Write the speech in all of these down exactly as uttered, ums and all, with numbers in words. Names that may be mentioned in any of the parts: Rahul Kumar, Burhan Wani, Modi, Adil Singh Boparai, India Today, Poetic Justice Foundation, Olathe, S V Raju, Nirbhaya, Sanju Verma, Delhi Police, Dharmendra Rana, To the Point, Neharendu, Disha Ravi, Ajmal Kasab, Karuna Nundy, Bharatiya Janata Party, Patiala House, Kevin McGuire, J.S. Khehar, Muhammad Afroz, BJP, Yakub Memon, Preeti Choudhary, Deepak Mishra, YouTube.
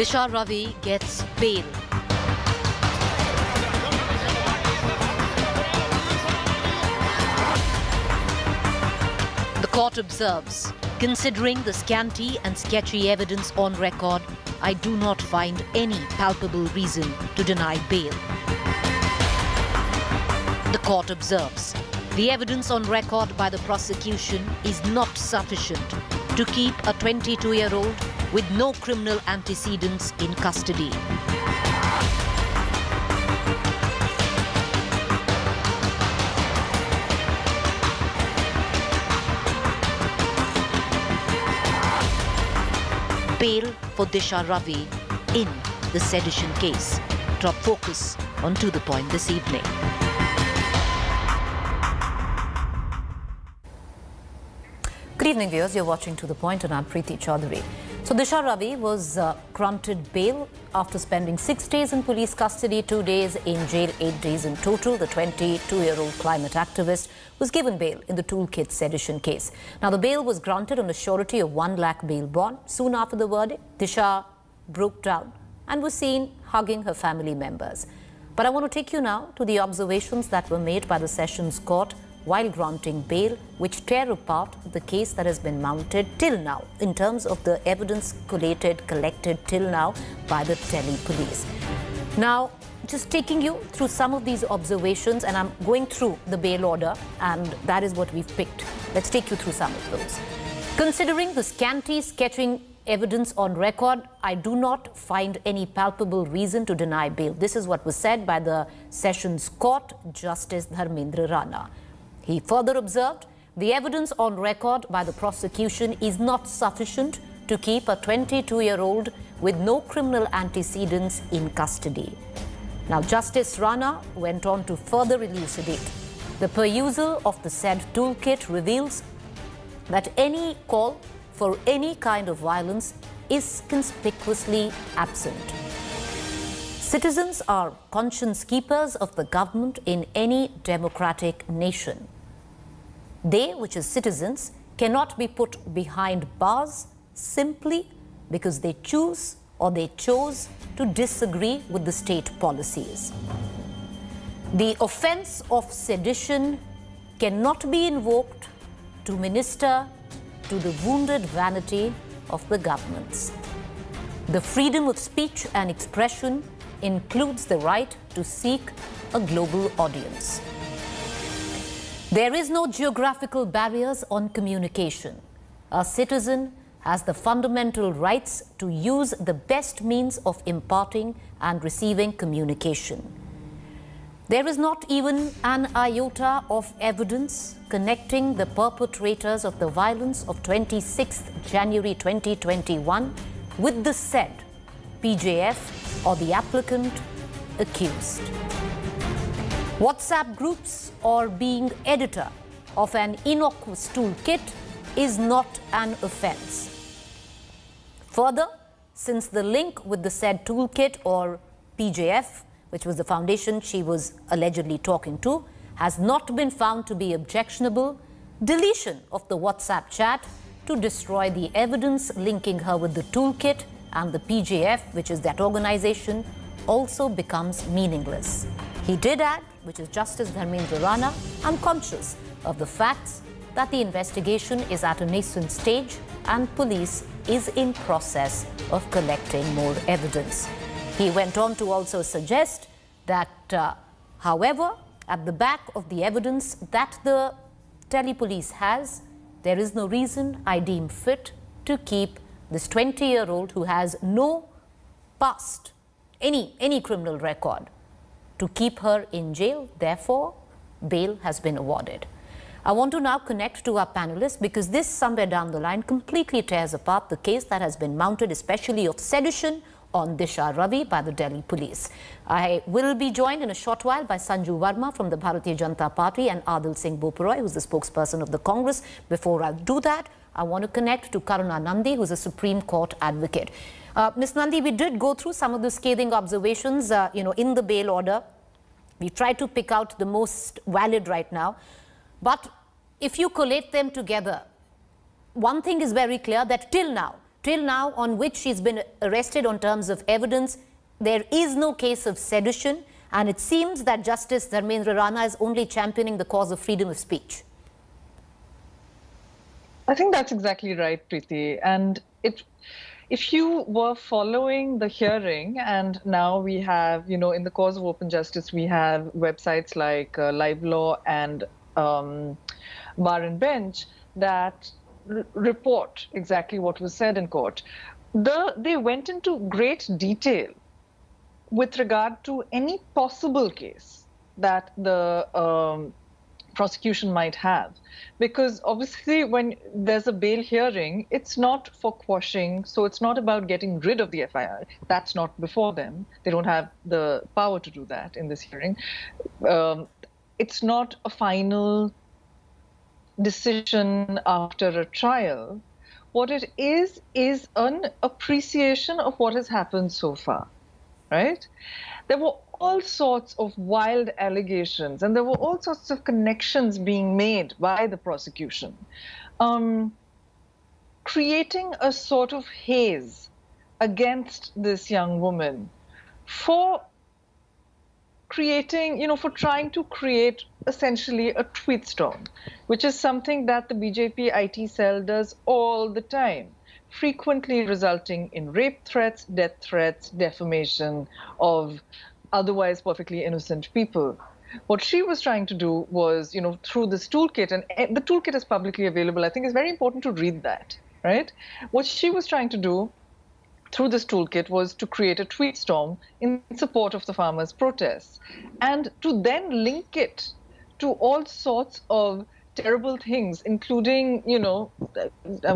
Disha Ravi gets bail. The court observes, considering the scanty and sketchy evidence on record, I do not find any palpable reason to deny bail. The court observes, the evidence on record by the prosecution is not sufficient to keep a twenty-two-year-old with no criminal antecedents in custody. Bail for Disha Ravi in the sedition case. Drop focus on To The Point this evening. Good evening, viewers. You're watching To The Point, and I'm Preeti Choudhary. So Disha Ravi was uh, granted bail after spending six days in police custody, two days in jail, eight days in total. The twenty-two-year-old climate activist was given bail in the toolkit sedition case. Now, the bail was granted on a surety of one lakh bail bond. Soon after the verdict, Disha broke down and was seen hugging her family members. But I want to take you now to the observations that were made by the Sessions Court while granting bail, which tear apart the case that has been mounted till now in terms of the evidence collated, collected till now by the Delhi Police. Now, just taking you through some of these observations, and I'm going through the bail order, and that is what we've picked. Let's take you through some of those. Considering the scanty, sketching evidence on record, I do not find any palpable reason to deny bail. This is what was said by the Sessions Court, Justice Dharmendra Rana. He further observed, the evidence on record by the prosecution is not sufficient to keep a twenty-two-year-old with no criminal antecedents in custody. Now, Justice Rana went on to further elucidate. The perusal of the said toolkit reveals that any call for any kind of violence is conspicuously absent. Citizens are conscience keepers of the government in any democratic nation. They, which is citizens, cannot be put behind bars simply because they choose or they chose to disagree with the state policies. The offense of sedition cannot be invoked to minister to the wounded vanity of the governments. The freedom of speech and expression includes the right to seek a global audience. There is no geographical barriers on communication. A citizen has the fundamental rights to use the best means of imparting and receiving communication. There is not even an iota of evidence connecting the perpetrators of the violence of twenty-sixth January twenty twenty-one with the said P J F or the applicant accused. WhatsApp groups or being editor of an innocuous toolkit is not an offense. Further, since the link with the said toolkit or P J F, which was the foundation she was allegedly talking to, has not been found to be objectionable, deletion of the WhatsApp chat to destroy the evidence linking her with the toolkit and the P J F, which is that organization, also becomes meaningless. He did add, which is Justice Dharmendra Rana, I'm conscious of the facts that the investigation is at a nascent stage and police is in process of collecting more evidence. He went on to also suggest that, uh, however, at the back of the evidence that the Delhi Police has, there is no reason I deem fit to keep this twenty-year-old who has no past, any, any criminal record, to keep her in jail. Therefore, bail has been awarded. I want to now connect to our panelists, because this, somewhere down the line, completely tears apart the case that has been mounted, especially of sedition on Disha Ravi by the Delhi Police. I will be joined in a short while by Sanju Verma from the Bharatiya Janata Party and Adil Singh Boparai, who's the spokesperson of the Congress. Before I do that, I want to connect to Karuna Nundy, who's a Supreme Court advocate. Uh, Miz Nundy, we did go through some of the scathing observations, uh, you know, in the bail order. We tried to pick out the most valid right now. But if you collate them together, one thing is very clear, that till now, till now on which she's been arrested on terms of evidence. There is no case of sedition, and it seems that Justice Dharmendra Rana is only championing the cause of freedom of speech. I think that's exactly right, Preeti. And it, if you were following the hearing, and now we have, you know, in the cause of open justice, we have websites like uh, Live Law and um, Bar and Bench that report exactly what was said in court. The, they went into great detail with regard to any possible case that the um, prosecution might have, because obviously when there's a bail hearing, it's not for quashing, so it's not about getting rid of the F I R. That's not before them. They don't have the power to do that in this hearing. Um, it's not a final decision after a trial. What it is is an appreciation of what has happened so far, right? There were all sorts of wild allegations, and there were all sorts of connections being made by the prosecution, um, creating a sort of haze against this young woman for creating, you know, for trying to create essentially a tweet storm, which is something that the B J P I T cell does all the time, frequently resulting in rape threats, death threats, defamation of otherwise perfectly innocent people. What she was trying to do was, you know, through this toolkit, and the toolkit is publicly available. I think it's very important to read that, right? What she was trying to do through this toolkit was to create a tweet storm in support of the farmers' protests, and to then link it to all sorts of terrible things, including, you know,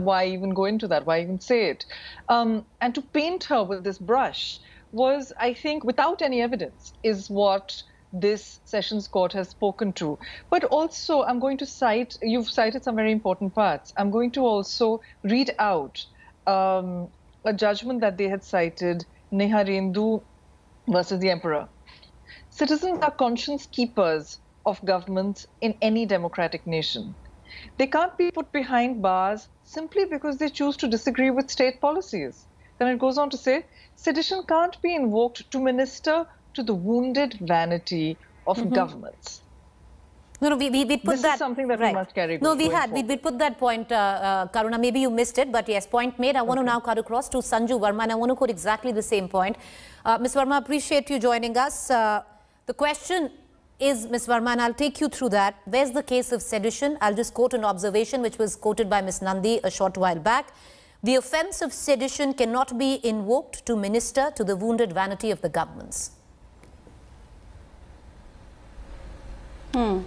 why even go into that? Why even say it? Um, and to paint her with this brush was, I think, without any evidence, is what this Sessions Court has spoken to. But also, I'm going to cite, you've cited some very important parts. I'm going to also read out um, a judgment that they had cited, Neharendu versus the Emperor. Citizens are conscience keepers of governments in any democratic nation. They can't be put behind bars simply because they choose to disagree with state policies. Then it goes on to say, sedition can't be invoked to minister to the wounded vanity of mm-hmm. governments. No, no, we, we, we put this that... This is something that right. we must carry. No, we had, we, we put that point, uh, uh, Karuna, maybe you missed it, but yes, point made. I want okay. to now cut across to Sanju Verma, and I want to quote exactly the same point. Uh, Miz Verma, appreciate you joining us. Uh, the question is, Miz Verma, and I'll take you through that, where's the case of sedition? I'll just quote an observation which was quoted by Miz Nundy a short while back. The offence of sedition cannot be invoked to minister to the wounded vanity of the governments. Hmm.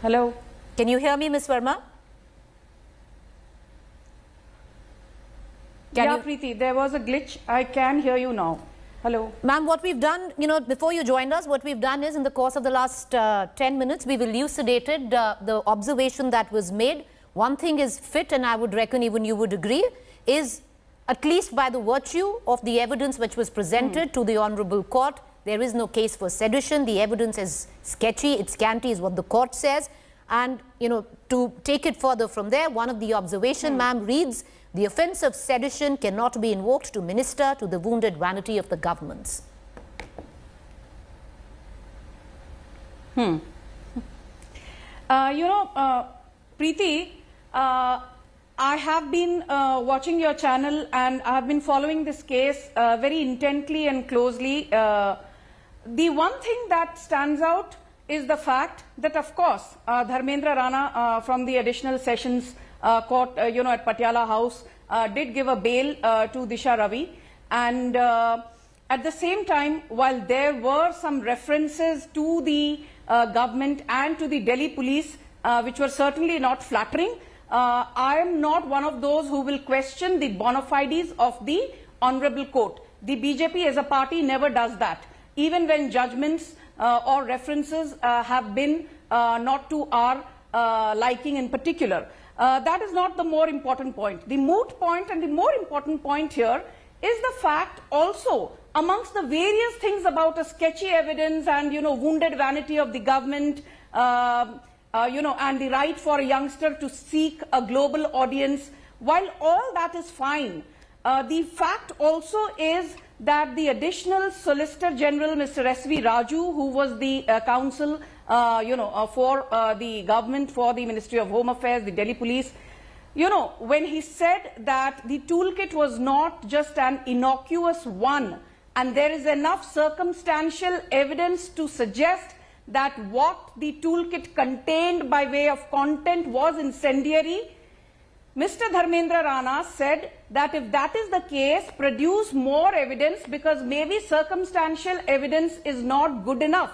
Hello. Can you hear me, Miz Verma? Can yeah, you... Preeti, there was a glitch. I can hear you now. Hello. Ma'am, what we've done, you know, before you joined us, what we've done is in the course of the last uh, ten minutes, we've elucidated uh, the observation that was made. One thing is fit, and I would reckon even you would agree, is at least by the virtue of the evidence which was presented mm. to the Honourable Court, there is no case for sedition. The evidence is sketchy, it's scanty is what the court says. And, you know, to take it further from there, one of the observation, mm. ma'am, reads, the offence of sedition cannot be invoked to minister to the wounded vanity of the governments. Hmm. Uh, you know, uh, Preeti, uh, I have been uh, watching your channel, and I have been following this case uh, very intently and closely. Uh, the one thing that stands out is the fact that, of course, uh, Dharmendra Rana uh, from the additional sessions uh, court, uh, you know, at Patiala House uh, did give a bail uh, to Disha Ravi. And uh, at the same time, while there were some references to the uh, government and to the Delhi police, uh, which were certainly not flattering, uh, I am not one of those who will question the bona fides of the Honourable Court. The B J P as a party never does that, even when judgments Uh, or references uh, have been uh, not to our uh, liking in particular. Uh, that is not the more important point. The moot point and the more important point here is the fact also, amongst the various things about a sketchy evidence and, you know, wounded vanity of the government, uh, uh, you know, and the right for a youngster to seek a global audience. While all that is fine, uh, the fact also is that the additional Solicitor General, Mister S V Raju, who was the uh, counsel, uh, you know, uh, for uh, the government, for the Ministry of Home Affairs, the Delhi Police, you know, when he said that the toolkit was not just an innocuous one, and there is enough circumstantial evidence to suggest that what the toolkit contained by way of content was incendiary, Mister Dharmendra Rana said that if that is the case, produce more evidence, because maybe circumstantial evidence is not good enough.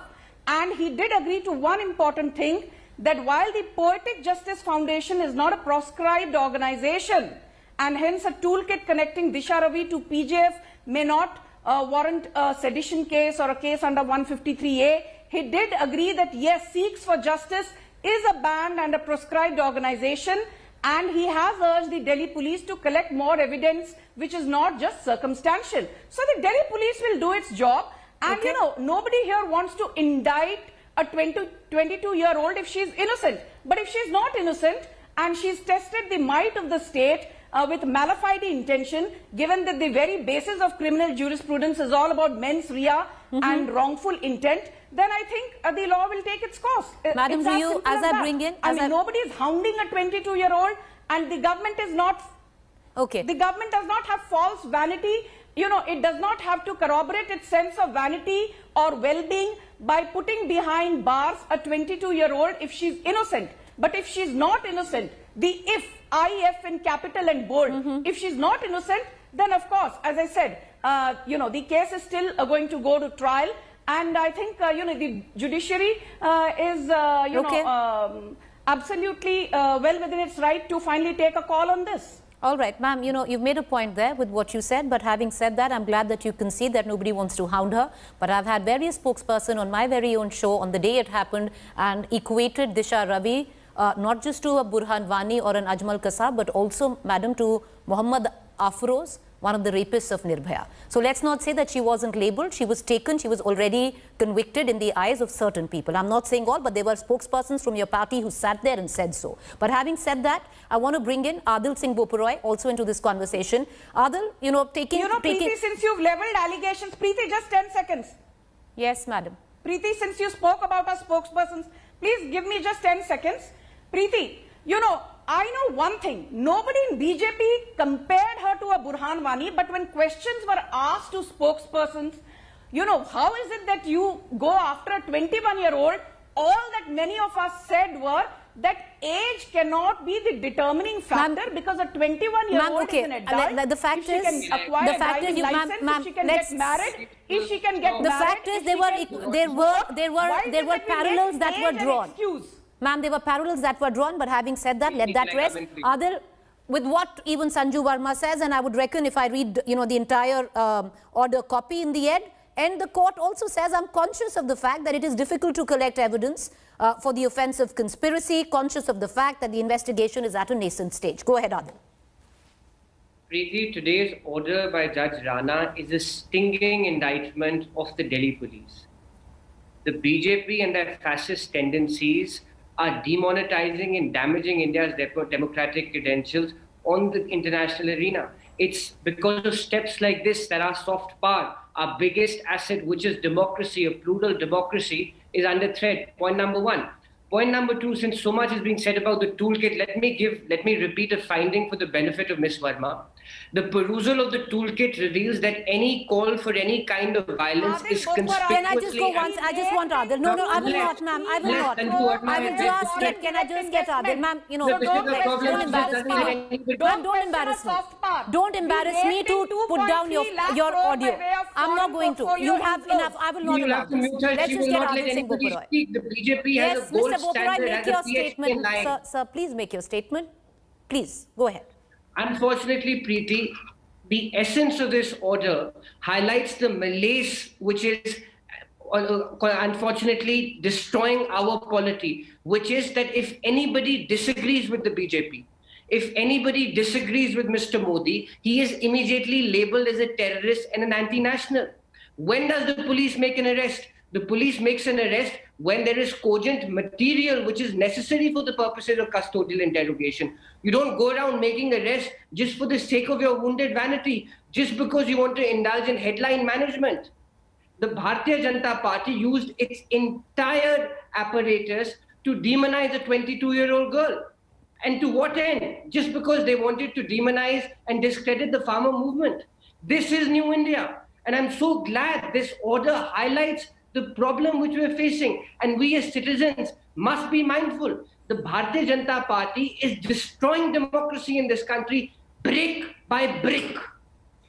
And he did agree to one important thing, that while the Poetic Justice Foundation is not a proscribed organization, and hence a toolkit connecting Disha Ravi to P J F may not uh, warrant a sedition case or a case under one fifty-three A, he did agree that yes, Sikhs for Justice is a banned and a proscribed organization, and he has urged the Delhi Police to collect more evidence which is not just circumstantial. So the Delhi Police will do its job, and okay. you know, nobody here wants to indict a twenty, twenty-two year old if she is innocent. But if she is not innocent and she's tested the might of the state uh, with malafide intention, given that the very basis of criminal jurisprudence is all about mens rea mm-hmm. and wrongful intent, then I think uh, the law will take its course. Madam, do you, as, as I bring in... I mean, I... nobody is hounding a twenty-two-year-old, and the government is not... Okay. The government does not have false vanity. You know, it does not have to corroborate its sense of vanity or well-being by putting behind bars a twenty-two-year-old if she's innocent. But if she's not innocent, the if, I F in capital and bold, mm-hmm. if she's not innocent, then of course, as I said, uh, you know, the case is still uh, going to go to trial. And I think, uh, you know, the judiciary uh, is, uh, you okay. know, um, absolutely uh, well within its right to finally take a call on this. All right, ma'am, you know, you've made a point there with what you said, but having said that, I'm glad that you concede that nobody wants to hound her. But I've had various spokesperson on my very own show on the day it happened and equated Disha Ravi uh, not just to a Burhan Wani or an Ajmal Kasab, but also, madam, to Muhammad Afroz, one of the rapists of Nirbhaya. So let's not say that she wasn't labelled. She was taken. She was already convicted in the eyes of certain people. I'm not saying all, but there were spokespersons from your party who sat there and said so. But having said that, I want to bring in Adil Singh Boparai also into this conversation. Adil, you know, taking... You know, taking... Preeti, since you've levelled allegations... Preeti, just ten seconds. Yes, madam. Preeti, since you spoke about our spokespersons, please give me just ten seconds. Preeti, you know... I know one thing, nobody in B J P compared her to a Burhan Wani, but when questions were asked to spokespersons, you know, how is it that you go after a twenty-one-year-old, all that many of us said were that age cannot be the determining factor, because a twenty-one-year-old okay. is an adult. The, the fact if is, she can acquire the fact is, you, license, if she can get married, if she can get the married, the fact is, there were, there were, there were, there were parallels that were drawn. Ma'am, there were parallels that were drawn, but having said that, let that rest. Adil, with what even Sanju Verma says, and I would reckon if I read, you know, the entire um, order copy in the end, and the court also says, I'm conscious of the fact that it is difficult to collect evidence uh, for the offence of conspiracy, conscious of the fact that the investigation is at a nascent stage. Go ahead, Adil. Preeti, today's order by Judge Rana is a stinging indictment of the Delhi Police. The B J P and their fascist tendencies are demonetizing and damaging India's democratic credentials on the international arena. It's because of steps like this that our soft power, our biggest asset, which is democracy, a plural democracy, is under threat. Point number one. Point number two, since so much is being said about the toolkit, let me give, let me repeat a finding for the benefit of Miz Verma. The perusal of the toolkit reveals that any call for any kind of violence is conspicuously... Can I just go once? I just want Adil. No, no, I will not, ma'am. I will not. I will just get, can I just get Adil? Ma'am, you know, don't embarrass me. Don't embarrass me. Don't embarrass me to put down your, your audio. I'm not going to. You have enough. I will not allow this. Let's just get Adil Singh Boparai. The B J P has a gold... Boparai, make your statement. Sir, sir, please make your statement. Please, go ahead. Unfortunately, Preeti, the essence of this order highlights the malaise which is uh, unfortunately destroying our polity, which is that if anybody disagrees with the B J P, if anybody disagrees with Mister Modi, he is immediately labelled as a terrorist and an anti-national. When does the police make an arrest? The police makes an arrest when there is cogent material which is necessary for the purposes of custodial interrogation. You don't go around making arrests just for the sake of your wounded vanity, just because you want to indulge in headline management. The Bharatiya Janata Party used its entire apparatus to demonize a twenty-two-year-old girl. And to what end? Just because they wanted to demonize and discredit the farmer movement. This is New India. And I'm so glad this order highlights the problem which we're facing, and we as citizens must be mindful. The Bharatiya Janata Party is destroying democracy in this country brick by brick.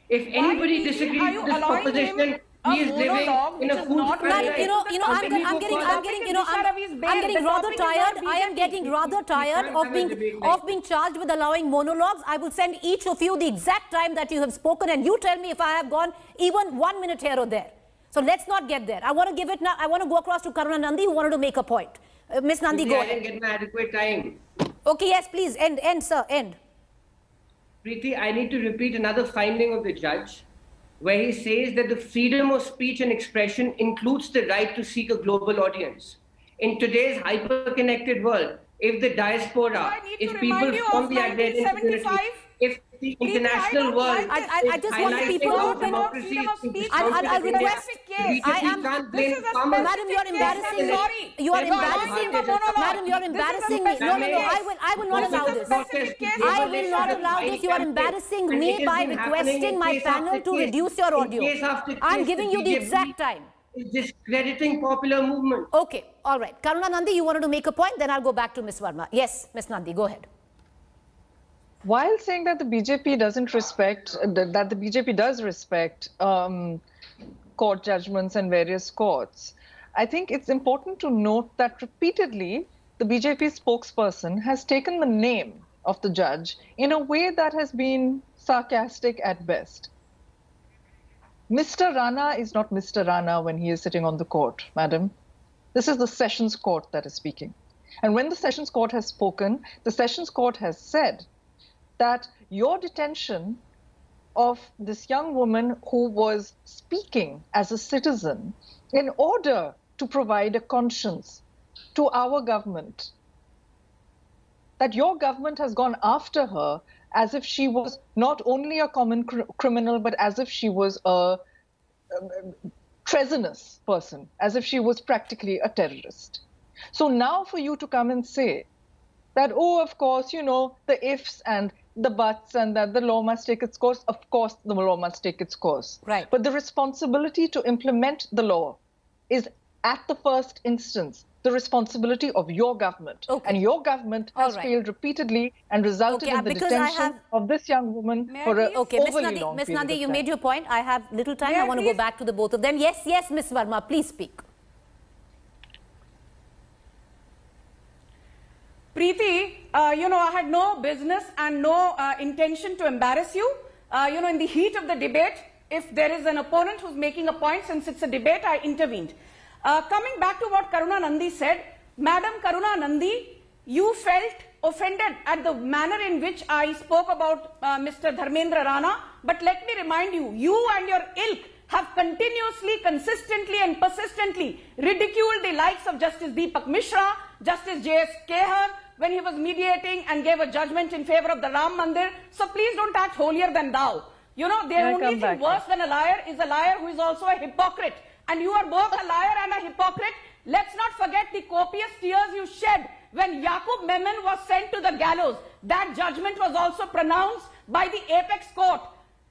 If anybody disagrees with this proposition, he is living in a fool's paradise. You know, you know, I'm, I'm getting, I'm getting, you know, I'm, I'm getting rather tired. I am getting rather tired of being, of being charged with allowing monologues. I will send each of you the exact time that you have spoken, and you tell me if I have gone even one minute here or there. So let's not get there. I want to give it now. I want to go across to Karuna Nundy, who wanted to make a point. Uh, Miss Nundy, go ahead. I didn't get my adequate time. Okay, yes, please. End, end, sir. End. Preeti, I need to repeat another finding of the judge, where he says that the freedom of speech and expression includes the right to seek a global audience. In today's hyper-connected world, if the diaspora, if people from the identity, if the international Preeti, world, I, I, I just want people who democracy, I request case. I am. This is a madam, you are embarrassing me. You are embarrassing me, madam. You are embarrassing me. No, no, no. I will, I will not allow this. I will not allow this. You are embarrassing me by requesting my panel to reduce your audio. I'm giving you the exact time. Is discrediting popular movement. Okay, all right. Karuna Nundy, you wanted to make a point. Then I'll go back to Miz Verma. Yes, Miz Nundy, go ahead. While saying that the B J P doesn't respect, that the B J P does respect um, court judgments and various courts, I think it's important to note that repeatedly the B J P spokesperson has taken the name of the judge in a way that has been sarcastic at best. Mister Rana is not Mister Rana when he is sitting on the court, madam. This is the Sessions Court that is speaking. And when the Sessions Court has spoken, the Sessions Court has said that your detention of this young woman who was speaking as a citizen in order to provide a conscience to our government, that your government has gone after her as if she was not only a common cr criminal, but as if she was a um, treasonous person, as if she was practically a terrorist. So now for you to come and say that, oh, of course, you know, the ifs and the buts, and that the law must take its course. Of course, the law must take its course. Right. But the responsibility to implement the law is, at the first instance, the responsibility of your government. Okay. And your government has right. failed repeatedly and resulted okay, in the detention have... of this young woman for an okay, overly Nundy, long Miz period Nundy, you made your point. I have little time. May I want please? to go back to the both of them. Yes, yes, Miz Verma, please speak. Preeti, uh, you know, I had no business and no uh, intention to embarrass you. Uh, you know, in the heat of the debate, if there is an opponent who's making a point, since it's a debate, I intervened. Uh, coming back to what Karuna Nundy said, Madam Karuna Nundy, you felt offended at the manner in which I spoke about uh, Mister Dharmendra Rana. But let me remind you, you and your ilk have continuously, consistently and persistently ridiculed the likes of Justice Deepak Mishra, Justice J S Khehar, when he was mediating and gave a judgment in favor of the Ram Mandir. So please don't act holier than thou. You know, the only thing worse than a liar is a liar who is also a hypocrite. And you are both a liar and a hypocrite. Let's not forget the copious tears you shed when Yakub Memon was sent to the gallows. That judgment was also pronounced by the Apex Court.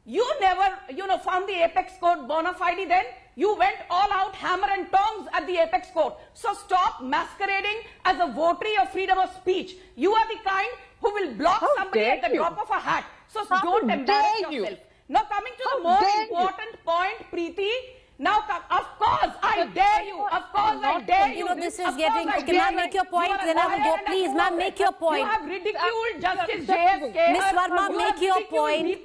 You never, you know, found the Apex Court bona fide then. You went all out hammer and tongs at the Apex Court. So stop masquerading as a votary of freedom of speech. You are the kind who will block How somebody at the you? drop of a hat. So How don't embarrass yourself. You? Now coming to How the most important you? point, Preeti. Now, of course, I dare you. Of course, I dare you. You know, this is getting... Okay, ma'am, make your point. Then I will go. Please, ma'am, make your point. You have ridiculed Justice J S K. Miz Verma, make your point.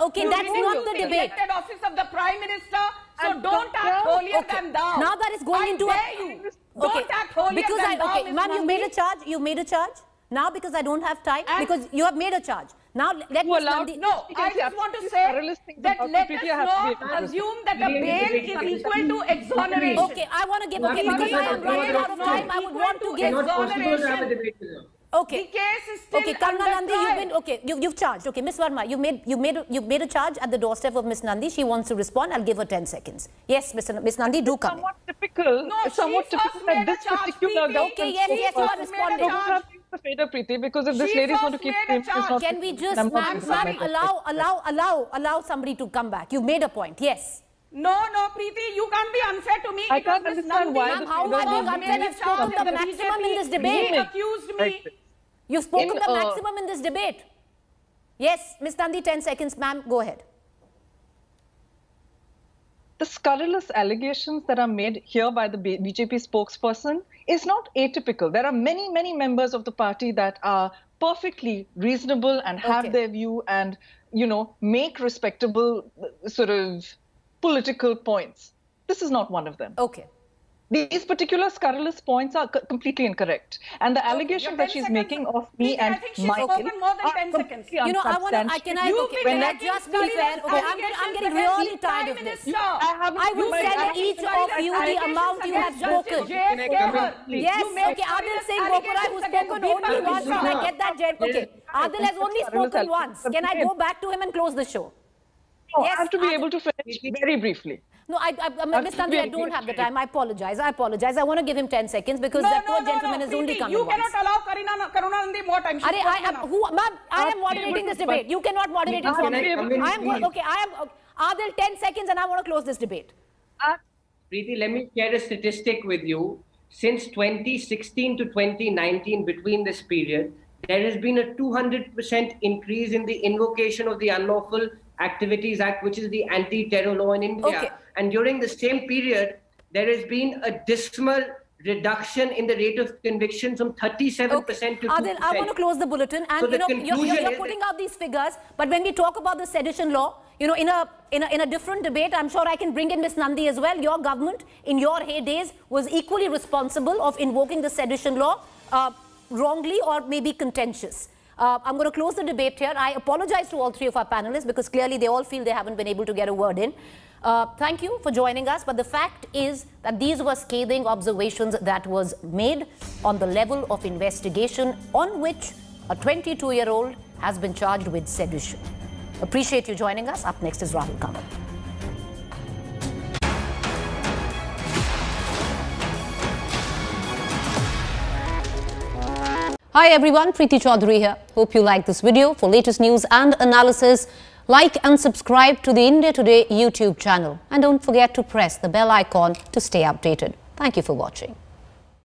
Okay, that's not the debate. You office of the Prime Minister, so don't act holier than thou. Now that is going into... I dare you. Don't act holier than thou. Okay, ma'am, you made a charge. You made a charge. Now, because I don't have time, because you have made a charge. Now let me no. I just want to say that let us not assume that a bail is equal to exoneration. Okay, I want to give. Okay, because I am running out of time, I would want to give exoneration. Okay. The case is still okay. Karuna Nundy, you've been okay. You've you've charged. Okay, Miss Verma, you made you made you made a charge at the doorstep of Miss Nundy. She wants to respond. I'll give her ten seconds. Yes, Miss Miss Nundy, do come. Somewhat typical. No, somewhat typical that this particular government. Okay, yes, yes, you are responding. The fader, Preeti, because if this lady is going to keep saying, can we just, ma'am, ma'am, allow, allow, allow, allow somebody to come back? You've made a point, yes. No, no, Preeti, you can't be unfair to me. I can't understand why. How am I being unfair? You've spoken the maximum in this debate. You accused me. You've spoken the maximum in this debate. Yes, Miss Nundy, ten seconds, ma'am, go ahead. The scurrilous allegations that are made here by the B J P spokesperson is not atypical. There are many, many members of the party that are perfectly reasonable and have okay. their view and, you know, make respectable sort of political points. This is not one of them. Okay. These particular scurrilous points are completely incorrect. And the allegation that she's making of me and my kids, you know, I want to, I can I, okay, can I just be fair? Okay, I'm getting, I'm getting really tired of this. I will tell each of you the amount you have spoken. Yes, okay, Adil Singh Boparai, who's spoken only once, can I get that? Okay, Adil has only spoken once. Can I go back to him and close the show? No, yes, I have to be Adil. able to finish very briefly. No, I, I, Miss Nundy, I don't have the time. I apologize. I apologize. I want to give him ten seconds because no, that poor no, gentleman no, no. is only coming. You once. cannot allow Karuna, Karuna Nundy more time. Are, I am, who, ma'am, I am moderating this debate. You cannot moderate it for me. I am okay. I am. Okay. Adil, ten seconds, and I want to close this debate. Uh, Preeti, let me share a statistic with you. Since twenty sixteen to twenty nineteen, between this period, there has been a two hundred percent increase in the invocation of the Unlawful Activities Act, which is the anti-terror law in India. Okay. And during the same period, there has been a dismal reduction in the rate of conviction from thirty-seven percent okay. to two percent. Adil, I want to close the bulletin. And so you know, you're, you're, you're putting out these figures, but when we talk about the sedition law, you know, in a, in a, in a different debate, I'm sure I can bring in Miz Nundy as well. Your government, in your heydays, was equally responsible of invoking the sedition law, uh, wrongly or maybe contentious. Uh, I'm going to close the debate here. I apologize to all three of our panelists because clearly they all feel they haven't been able to get a word in. Uh, thank you for joining us. But the fact is that these were scathing observations that was made on the level of investigation on which a twenty-two-year-old has been charged with sedition. Appreciate you joining us. Up next is Rahul Kumar. Hi everyone, Preeti Choudhary here. Hope you like this video. For latest news and analysis, like and subscribe to the India Today YouTube channel. And don't forget to press the bell icon to stay updated. Thank you for watching.